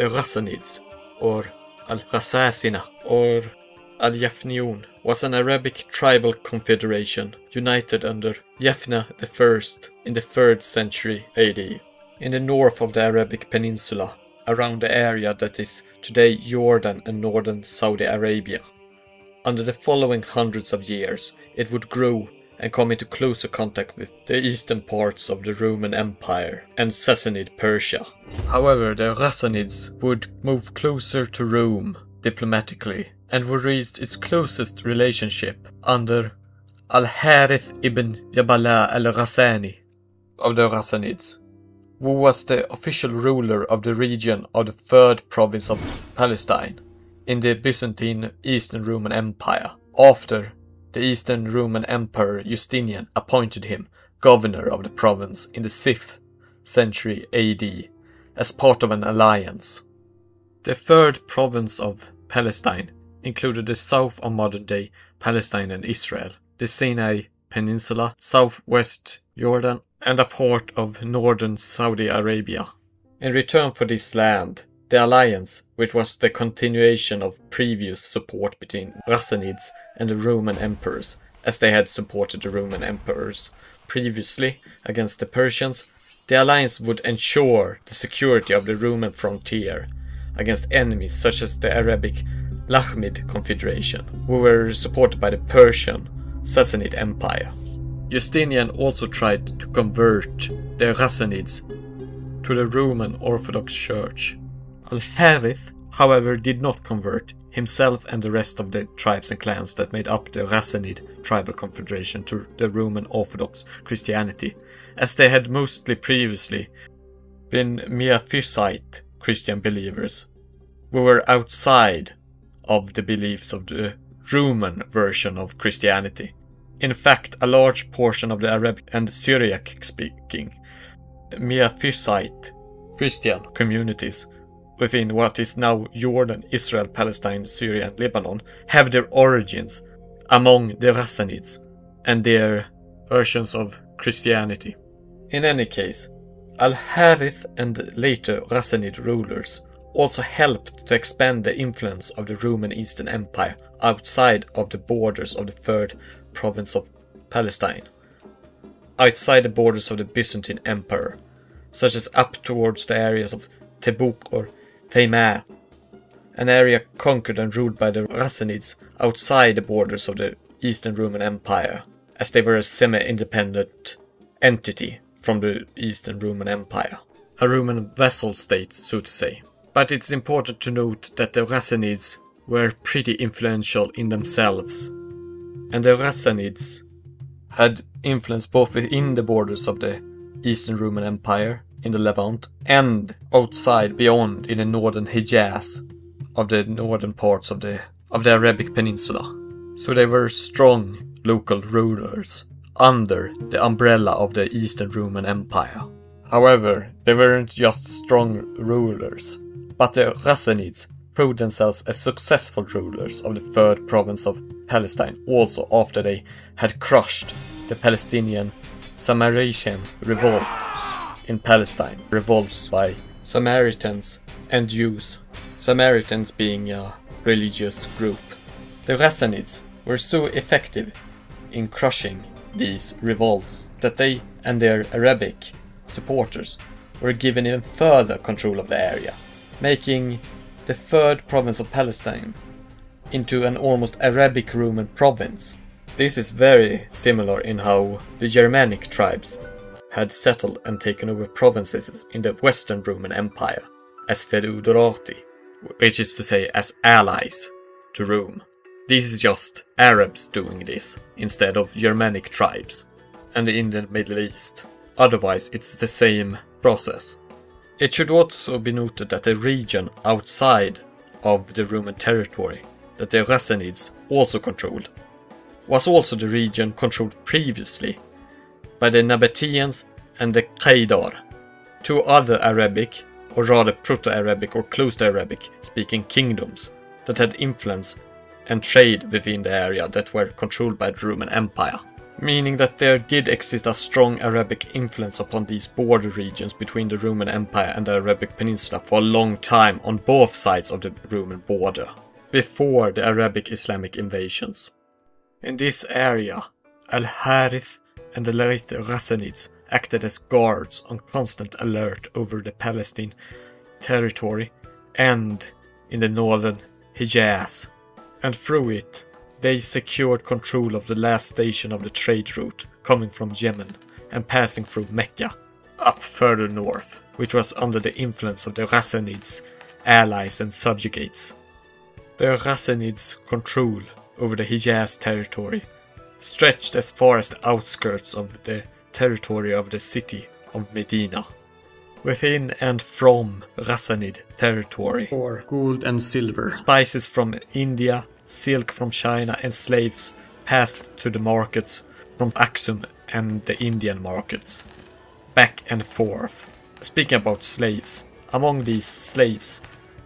the Ghassanids, or al-Ghasāsina, or al-Jafniyūn, was an Arabic tribal confederation united under Jafna I in the 3rd century AD. In the north of the Arabic Peninsula, around the area that is today Jordan and northern Saudi Arabia. Under the following hundreds of years, it would grow and come into closer contact with the eastern parts of the Roman Empire and Sassanid Persia. However, the Ghassanids would move closer to Rome diplomatically and would reach its closest relationship under al-Harith ibn Jabala al Ghassani of the Ghassanids, who was the official ruler of the region of the 3rd province of Palestine in the Byzantine Eastern Roman Empire, after the Eastern Roman Emperor Justinian appointed him governor of the province in the 6th century AD as part of an alliance. The 3rd province of Palestine included the south of modern-day Palestine and Israel, the Sinai Peninsula, southwest Jordan, and a part of northern Saudi Arabia. In return for this land, the alliance, which was the continuation of previous support between Ghassanids and the Roman emperors, as they had supported the Roman emperors previously against the Persians, the alliance would ensure the security of the Roman frontier against enemies such as the Arabic Lakhmid Confederation, who were supported by the Persian Sassanid Empire. Justinian also tried to convert the Ghassanids to the Roman Orthodox Church. Al-Harith, however, did not convert himself and the rest of the tribes and clans that made up the Ghassanid tribal confederation to the Roman Orthodox Christianity, as they had mostly previously been miaphysite Christian believers, who were outside of the beliefs of the Roman version of Christianity. In fact, a large portion of the Arabic and Syriac-speaking miaphysite Christian communities within what is now Jordan, Israel, Palestine, Syria and Lebanon have their origins among the Ghassanids and their versions of Christianity. In any case, Al-Harith and later Ghassanid rulers also helped to expand the influence of the Roman Eastern Empire outside of the borders of the 3rd province of Palestine, outside the borders of the Byzantine Empire, such as up towards the areas of Tebuk or Thema, an area conquered and ruled by the Ghassanids outside the borders of the Eastern Roman Empire, as they were a semi-independent entity from the Eastern Roman Empire, a Roman vassal state, so to say. But it's important to note that the Ghassanids were pretty influential in themselves, and the Ghassanids had influence both within the borders of the Eastern Roman Empire in the Levant and outside beyond in the northern Hejaz of the northern parts of the Arabic Peninsula. So they were strong local rulers under the umbrella of the Eastern Roman Empire. However, they weren't just strong rulers, but the Ghassanids proved themselves as successful rulers of the 3rd province of Palestine also after they had crushed the Palestinian Samaritan revolts in Palestine, revolts by Samaritans and Jews, Samaritans being a religious group. The Ghassanids were so effective in crushing these revolts that they and their Arabic supporters were given even further control of the area, making the 3rd province of Palestine into an almost Arabic Roman province. This is very similar in how the Germanic tribes had settled and taken over provinces in the Western Roman Empire as feudorati, which is to say as allies to Rome. This is just Arabs doing this instead of Germanic tribes and in the Middle East. Otherwise it's the same process. It should also be noted that the region outside of the Roman territory that the Ghassanids also controlled was also the region controlled previously by the Nabataeans and the Qaydar, two other Arabic, or rather Proto-Arabic or close to Arabic speaking kingdoms that had influence and trade within the area that were controlled by the Roman Empire, meaning that there did exist a strong Arabic influence upon these border regions between the Roman Empire and the Arabic Peninsula for a long time on both sides of the Roman border, before the Arabic Islamic invasions. In this area, al-Harith and the Ghassanids acted as guards on constant alert over the Palestine territory and in the northern Hejaz, and through it they secured control of the last station of the trade route coming from Yemen and passing through Mecca up further north, which was under the influence of the Ghassanids' allies and subjugates. The Ghassanids' control over the Hejaz territory stretched as far as the outskirts of the territory of the city of Medina. Within and from Ghassanid territory or gold and silver, spices from India, silk from China, and slaves passed to the markets from Aksum and the Indian markets, back and forth. Speaking about slaves, among these slaves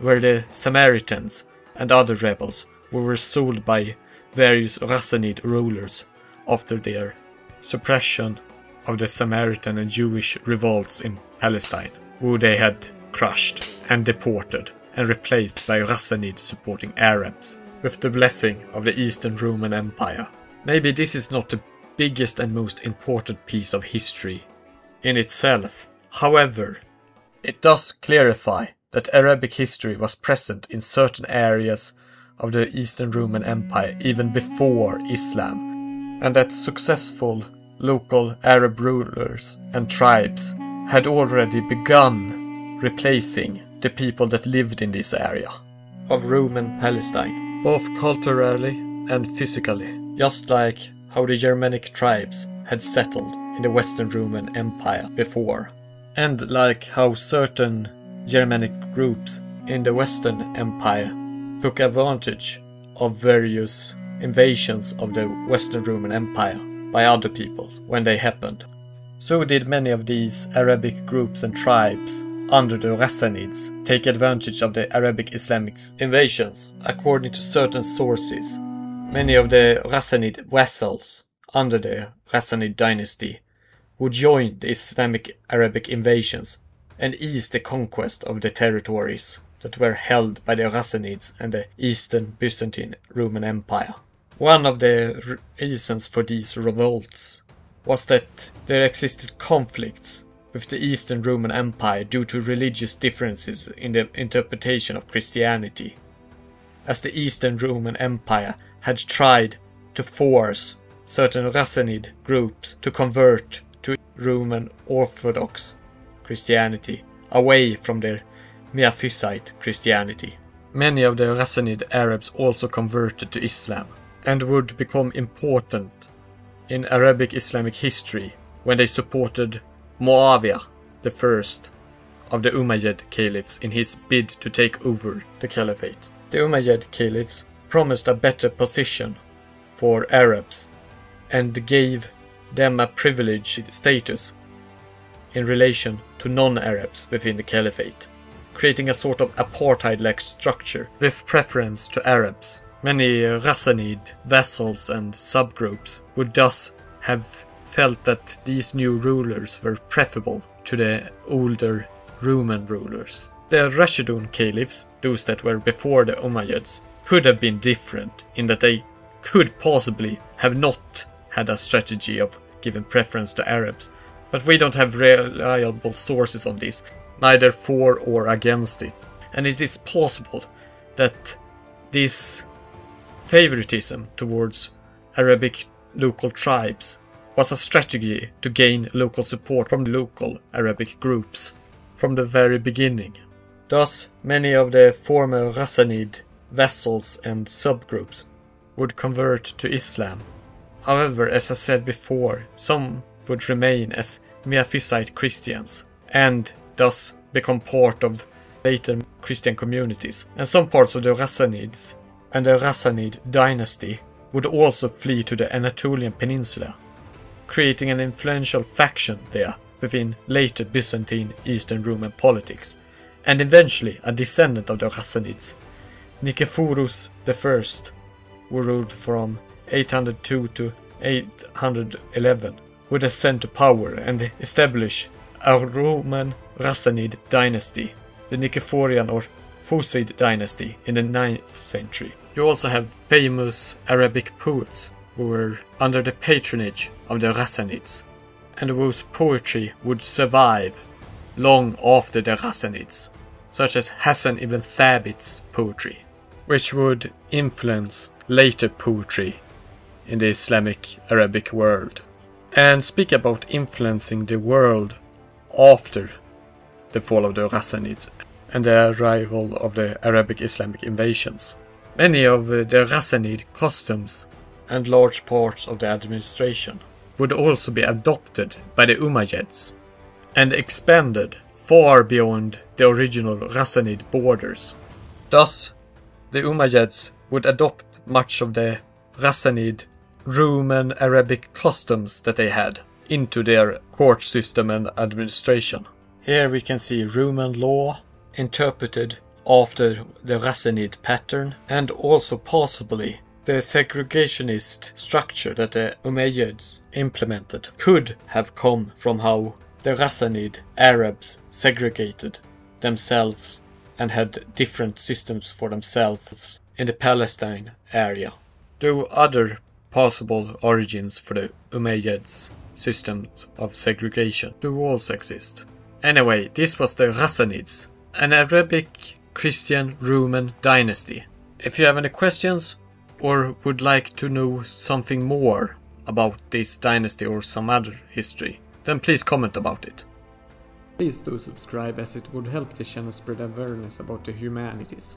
were the Samaritans and other rebels who were sold by various Ghassanid rulers after their suppression of the Samaritan and Jewish revolts in Palestine, who they had crushed and deported and replaced by Ghassanid supporting Arabs, with the blessing of the Eastern Roman Empire. Maybe this is not the biggest and most important piece of history in itself, however, it does clarify that Arabic history was present in certain areas of the Eastern Roman Empire even before Islam, and that successful local Arab rulers and tribes had already begun replacing the people that lived in this area of Roman Palestine, both culturally and physically, just like how the Germanic tribes had settled in the Western Roman Empire before, and like how certain Germanic groups in the Western Empire took advantage of various invasions of the Western Roman Empire by other peoples when they happened. So did many of these Arabic groups and tribes under the Ghassanids take advantage of the Arabic Islamic invasions. According to certain sources, many of the Ghassanid vassals under the Ghassanid dynasty would join the Islamic Arabic invasions and ease the conquest of the territories that were held by the Ghassanids and the Eastern Byzantine Roman Empire. One of the reasons for these revolts was that there existed conflicts with the Eastern Roman Empire due to religious differences in the interpretation of Christianity, as the Eastern Roman Empire had tried to force certain Ghassanid groups to convert to Roman Orthodox Christianity away from their miaphysite Christianity. Many of the Ghassanid Arabs also converted to Islam, and would become important in Arabic Islamic history when they supported Moavia, the first of the Umayyad caliphs, in his bid to take over the caliphate. The Umayyad caliphs promised a better position for Arabs and gave them a privileged status in relation to non-Arabs within the caliphate, creating a sort of apartheid-like structure with preference to Arabs. Many Ghassanid vassals and subgroups would thus have felt that these new rulers were preferable to the older Roman rulers. The Rashidun caliphs, those that were before the Umayyads, could have been different in that they could possibly have not had a strategy of giving preference to Arabs, but we don't have reliable sources on this, neither for or against it, and it is possible that this favoritism towards Arabic local tribes was a strategy to gain local support from local Arabic groups from the very beginning. Thus, many of the former Ghassanid vassals and subgroups would convert to Islam. However, as I said before, some would remain as Miaphysite Christians and thus become part of later Christian communities, and some parts of the Ghassanids and the Ghassanid dynasty would also flee to the Anatolian peninsula, creating an influential faction there within later Byzantine Eastern Roman politics, and eventually a descendant of the Ghassanids, Nikephorus I, who ruled from 802 to 811 would ascend to power and establish a Roman Ghasanid dynasty, the Nikephorian or Fusid dynasty in the 9th century. You also have famous Arabic poets who were under the patronage of the Ghassanids, and whose poetry would survive long after the Ghassanids, such as Hassan ibn Thabit's poetry, which would influence later poetry in the Islamic Arabic world. And speak about influencing the world after the fall of the Ghassanids and the arrival of the Arabic Islamic invasions. Many of the Ghassanid customs and large parts of the administration would also be adopted by the Umayyads and expanded far beyond the original Ghassanid borders. Thus, the Umayyads would adopt much of the Ghassanid Roman Arabic customs that they had into their court system and administration. Here we can see Roman law interpreted after the Ghassanid pattern, and also possibly the segregationist structure that the Umayyads implemented could have come from how the Ghassanid Arabs segregated themselves and had different systems for themselves in the Palestine area. Two other possible origins for the Umayyads' systems of segregation do also exist. Anyway, this was the Ghassanids, an Arabic Christian Roman dynasty. If you have any questions, or would like to know something more about this dynasty or some other history, then please comment about it. Please do subscribe, as it would help the channel spread awareness about the humanities.